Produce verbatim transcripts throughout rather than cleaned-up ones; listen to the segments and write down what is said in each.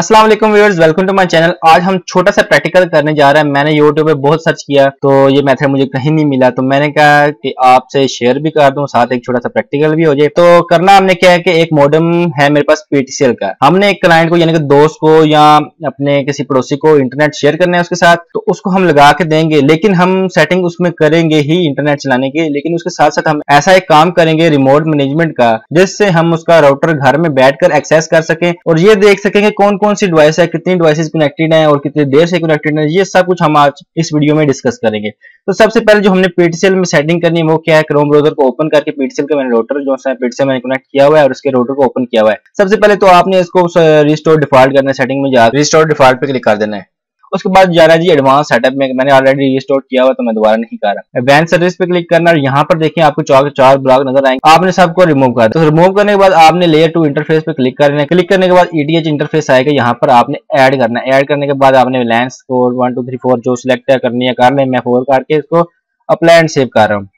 अस्सलाम वालेकुम viewers, welcome to my channel. आज हम छोटा सा प्रैक्टिकल करने जा रहे हैं। मैंने यूट्यूब पे बहुत सर्च किया तो ये मेथड मुझे कहीं नहीं मिला, तो मैंने कहा कि आपसे शेयर भी कर दूं, साथ एक छोटा सा प्रैक्टिकल भी हो जाए। तो करना हमने क्या है कि एक मॉडम है मेरे पास पीटीसीएल का, हमने एक क्लाइंट को यानी कि दोस्त को या अपने किसी पड़ोसी को इंटरनेट शेयर करना है उसके साथ, तो उसको हम लगा के देंगे। लेकिन हम सेटिंग उसमें करेंगे ही इंटरनेट चलाने की, लेकिन उसके साथ साथ हम ऐसा एक काम करेंगे रिमोट मैनेजमेंट का, जिससे हम उसका राउटर घर में बैठकर एक्सेस कर सकें और ये देख सकेंगे कौन कौन सी डिवाइस है, कितनी डिवाइसेस कनेक्टेड हैं और कितनी देर से कनेक्टेड हैं। ये सब कुछ हम आज इस वीडियो में डिस्कस करेंगे। तो सबसे पहले जो हमने पीटीसीएल में सेटिंग करनी है वो क्या है, क्रोम ब्राउजर को ओपन करके पीटीसीएल का मैंने राउटर जो है पीटीसीएल मैंने कनेक्ट किया हुआ है और उसके राउटर को ओपन किया हुआ है। सबसे पहले तो आपने इसको रिस्टोर डिफॉल्ट करना है, सेटिंग में जाकर रिस्टोर डिफॉल्ट पे क्लिक कर देना है। उसके बाद जा रहा है जी एडवांस सेटअप में, मैंने ऑलरेडी रिस्टोर किया हुआ तो मैं दोबारा नहीं कर रहा। एडवांस सर्विस पे क्लिक करना और यहाँ पर देखिए आपको चार चार ब्लॉक नजर आएंगे, आपने सबको रिमूव कर दिया। तो रिमूव करने के बाद आपने लेयर टू इंटरफेस पे क्लिक करना है। क्लिक करने के बाद ईटीएच इंटरफेस आएगा, यहाँ पर आपने ऐड करना है। ऐड करने के बाद आपने LAN score one two three four जो सिलेक्ट करनी है कर लें, मैं फोर करके इसको अप्लाई एंड सेव कर रहा हूँ।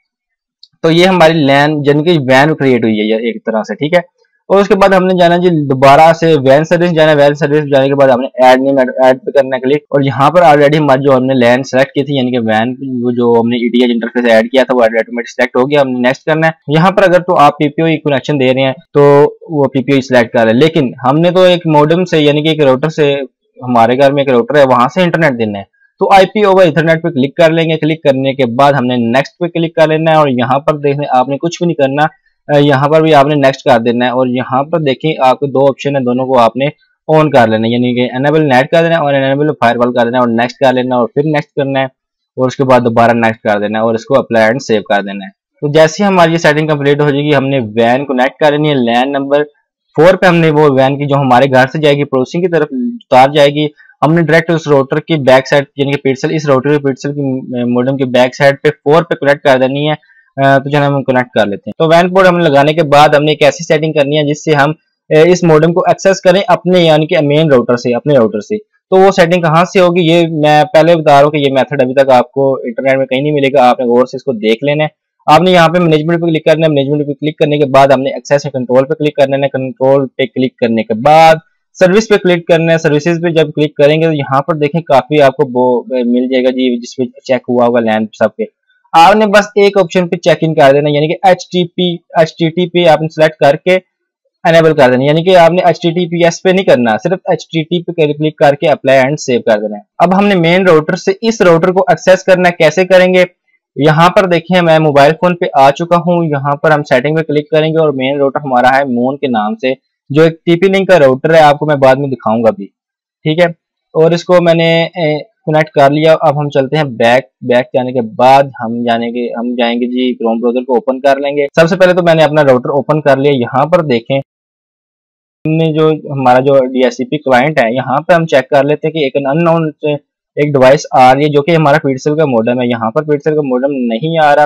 तो ये हमारी लैन यानी कि वैन क्रिएट हुई है एक तरह से, ठीक है। और उसके बाद हमने जाना जी दोबारा से वैन सर्विस जाना, वैन सर्विस जाने के बाद हमने ऐड नेम ऐड पे करना क्लिक और यहाँ पर ऑलरेडी हमारी जो हमने लैन सेलेक्ट की थी यानी कि वैन जो हमने ईटीएच इंटरफेस ऐड किया था वो ऑटोमेटिक सेलेक्ट हो गया। हमने नेक्स्ट करना है। यहाँ पर अगर तो आप पीपीओई कनेक्शन दे रहे हैं तो वो पीपीओई सिलेक्ट कर रहे हैं, लेकिन हमने तो एक मॉडम से यानी कि एक राउटर से, हमारे घर में एक राउटर है वहां से इंटरनेट देना है, तो आईपी ओवर इथरनेट पे क्लिक कर लेंगे। क्लिक करने के बाद हमने नेक्स्ट पे क्लिक कर लेना है और यहाँ पर देखने आपने कुछ भी नहीं करना, यहाँ पर भी आपने नेक्स्ट कर देना है। और यहाँ पर देखें आपको दो ऑप्शन है, दोनों को आपने ऑन कर लेना है यानी कि एनेबल नेट कर देना है और एनेबल फायरवॉल कर देना है और नेक्स्ट कर लेना है और फिर नेक्स्ट करना है और उसके बाद दोबारा नेक्स्ट कर देना है और इसको अप्लाई एंड सेव कर देना है। तो जैसे ही हमारी सेटिंग कंप्लीट हो जाएगी हमने वैन को नेक्स्ट कर लेनी है। लैन नंबर फोर पे हमने वो वैन की जो हमारे घर से जाएगी पड़ोसी की तरफ उतार जाएगी, हमने डायरेक्ट उस राउटर की बैक साइड यानी कि पीटीसीएल, इस राउटर पीटीसीएल की मॉडम की बैक साइड पे फोर पे कनेक्ट कर देनी है। तो जो हम कनेक्ट कर लेते हैं। तो वैन पोर्ट हमने लगाने के बाद हमने एक ऐसी सेटिंग करनी है जिससे हम इस मॉडम को एक्सेस करें अपने यानी कि मेन राउटर से, अपने राउटर से। तो वो सेटिंग कहाँ से होगी ये मैं पहले बता रहा हूँ कि ये मेथड अभी तक आपको इंटरनेट में कहीं नहीं मिलेगा, आपने गौर से इसको देख लेना है। आपने यहाँ पे मैनेजमेंट पे क्लिक करना है, मैनेजमेंट पे क्लिक करने के बाद हमने एक्सेस एंड कंट्रोल पे क्लिक करना है, कंट्रोल पे क्लिक करने के बाद सर्विस पे क्लिक करना है। सर्विसेज पे जब क्लिक करेंगे तो यहाँ पर देखें काफी आपको मिल जाएगा जी जिसपे चेक हुआ होगा लैन सब पे, आपने बस एक ऑप्शन पे चेक इन कर देना यानी कि एचटीपी एचटीटीपी आपने सेलेक्ट करके एनेबल कर देना यानी कि आपने एचटीटीपीएस पे नहीं करना, सिर्फ एचटीटीपी पे क्लिक करके अप्लाई एंड सेव कर देना है। अब हमने मेन राउटर से इस राउटर को एक्सेस करना कैसे करेंगे, यहाँ पर देखिए मैं मोबाइल फोन पे आ चुका हूँ। यहाँ पर हम सेटिंग पे क्लिक करेंगे और मेन राउटर हमारा है मोन के नाम से जो एक टीपी लिंक का राउटर है, आपको मैं बाद में दिखाऊंगा भी, ठीक है। और इसको मैंने कनेक्ट कर लिया। अब हम चलते हैं बैक बैक जाने के बाद हम जाने के हम जाएंगे जी क्रोम ब्राउजर को ओपन कर लेंगे। सबसे पहले तो मैंने अपना राउटर ओपन कर लिया। यहाँ पर देखें हमने जो हमारा जो डीएचसीपी क्लाइंट है यहाँ पे हम चेक कर लेते हैं कि एक अननोन एक डिवाइस आ रही है जो कि हमारा पीटीसीएल का मॉडम है। यहाँ पर पीटीसीएल का मॉडम नहीं आ रहा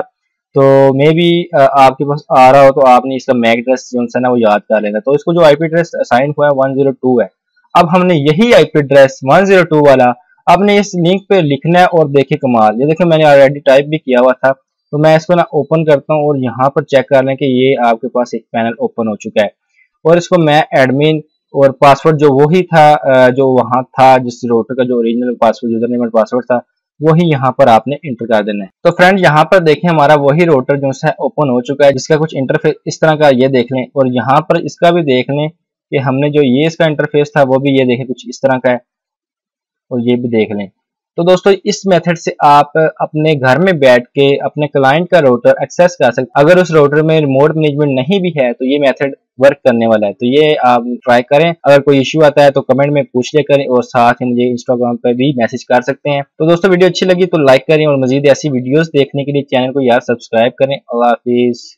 तो मे बी आपके पास आ रहा हो तो आपने इसका मैक एड्रेस जो है ना वो याद कर लेना। तो इसको जो आईपी एड्रेस असाइन हुआ है वन जीरो टू है। अब हमने यही IP address one zero two वाला आपने इस लिंक पे लिखना है और देखिए कमाल, ये देखिए मैंने ऑलरेडी टाइप भी किया हुआ था। तो मैं इसको ना ओपन करता हूँ और यहाँ पर चेक कर लें कि ये आपके पास एक पैनल ओपन हो चुका है और इसको मैं एडमिन और पासवर्ड जो वही था जो वहाँ था जिस राउटर का जो ओरिजिनल पासवर्ड यूजर नेम और पासवर्ड था वही यहाँ पर आपने इंटर कर देना है। तो फ्रेंड यहाँ पर देखें हमारा वही राउटर जो है ओपन हो चुका है जिसका कुछ इंटरफेस इस तरह का, ये देख लें और यहाँ पर इसका भी देख लें कि हमने जो ये इसका इंटरफेस था वो भी ये देखें कुछ इस तरह का है और ये भी देख लें। तो दोस्तों इस मेथड से आप अपने घर में बैठ के अपने क्लाइंट का राउटर एक्सेस कर सकते हैं। अगर उस राउटर में रिमोट मैनेजमेंट नहीं भी है तो ये मेथड वर्क करने वाला है। तो ये आप ट्राई करें, अगर कोई इश्यू आता है तो कमेंट में पूछ लिया करें और साथ ही मुझे इंस्टाग्राम पर भी मैसेज कर सकते हैं। तो दोस्तों वीडियो अच्छी लगी तो लाइक करें और मजीद ऐसी वीडियोज देखने के लिए चैनल को यार सब्सक्राइब करें। अल्लाह हाफिज।